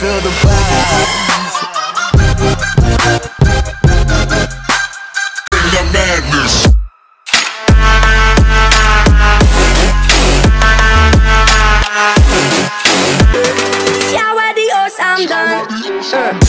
feel the vibe. The madness. Yeah, where the horse I'm done.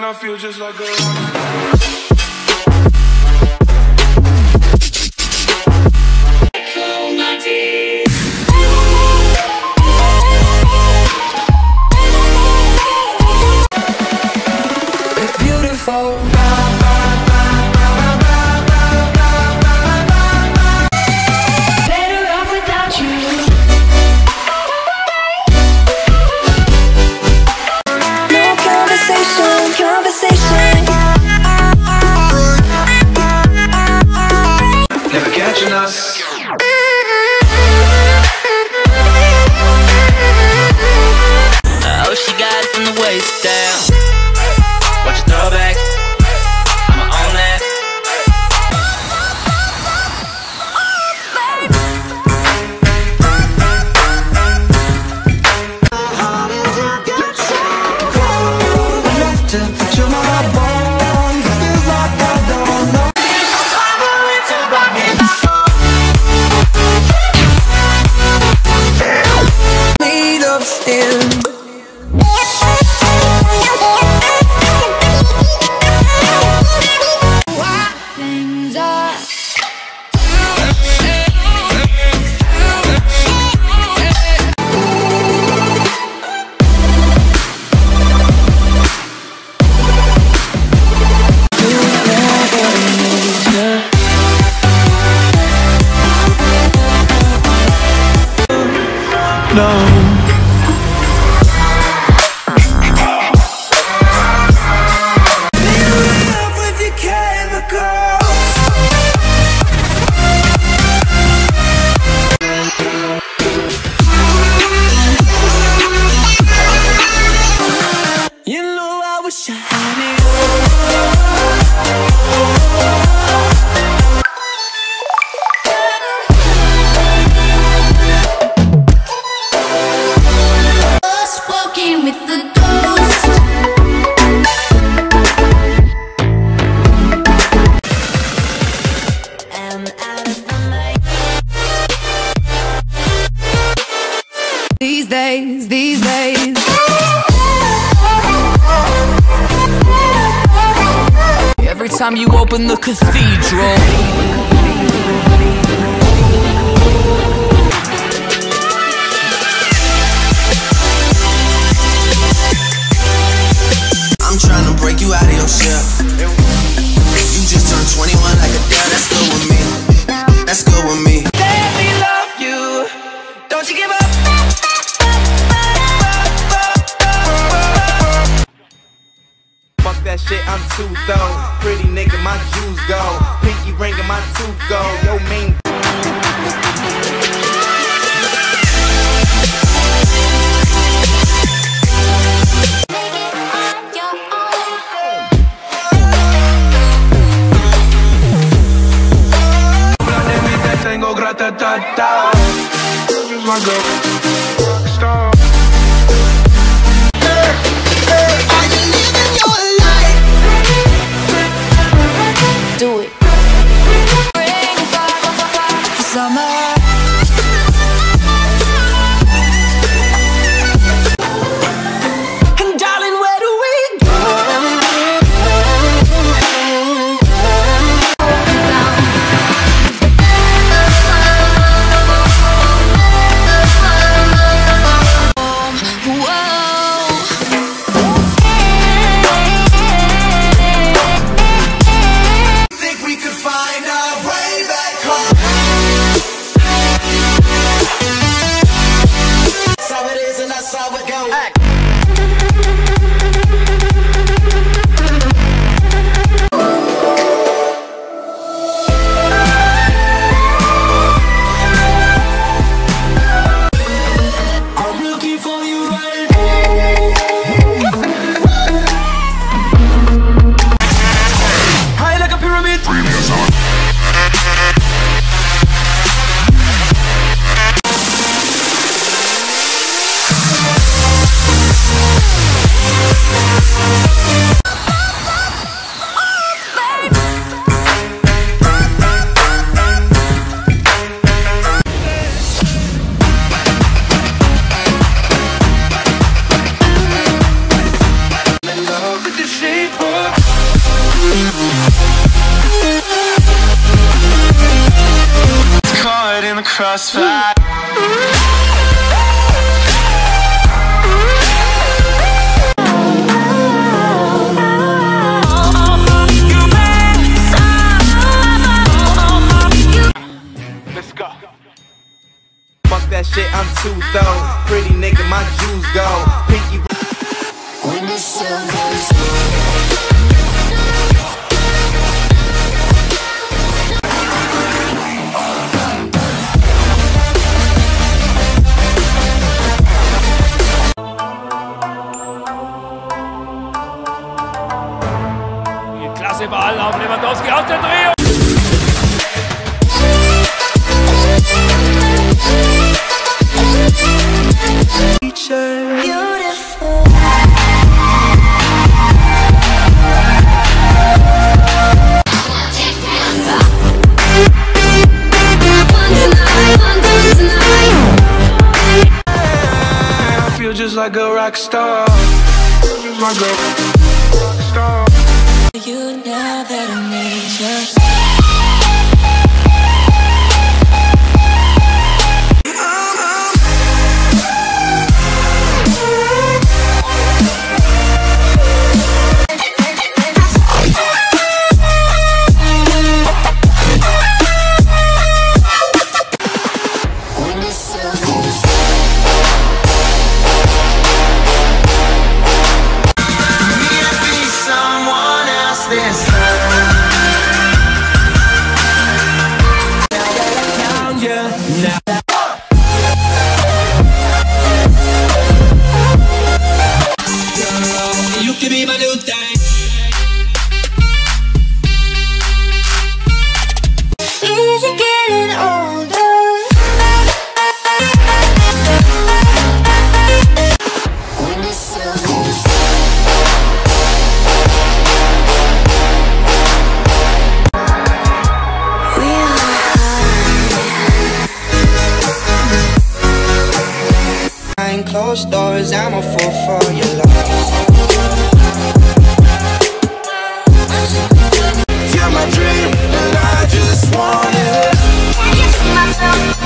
I feel just like a These days every time you open the cathedral, I'm trying to break you out of your shell. You just turned 21 like a dad. That's good with me. That's good with me. Let me love you. Don't you give up. That shit, I'm too though. Pretty nigga, my jewels go. Pinky ring and my tooth go. Yo, mean. my girl. Stop. I believe in your life. Do it. Bring back the summer. And darling, where do we go? Whoa. Think we could find our way back home? That's how it is and that's how it goes. I'm looking for you right now. High like a pyramid. I'm in love with the shape of. Caught in the crossfire. Let's go. Fuck that shit, I'm too though. Pretty nigga, my juice go. Pinky When the sun goes Klasse Ball auf Lewandowski aus der Drehung. I feel just like a rock star. Here's my girl. Rock star. You know that I need you. When the sun goes down. You can be my new thing. Easy getting older. When the sun goes down. We are behind closed doors. I'm a fool for your love. You're my dream, and I just want it. I can't see myself.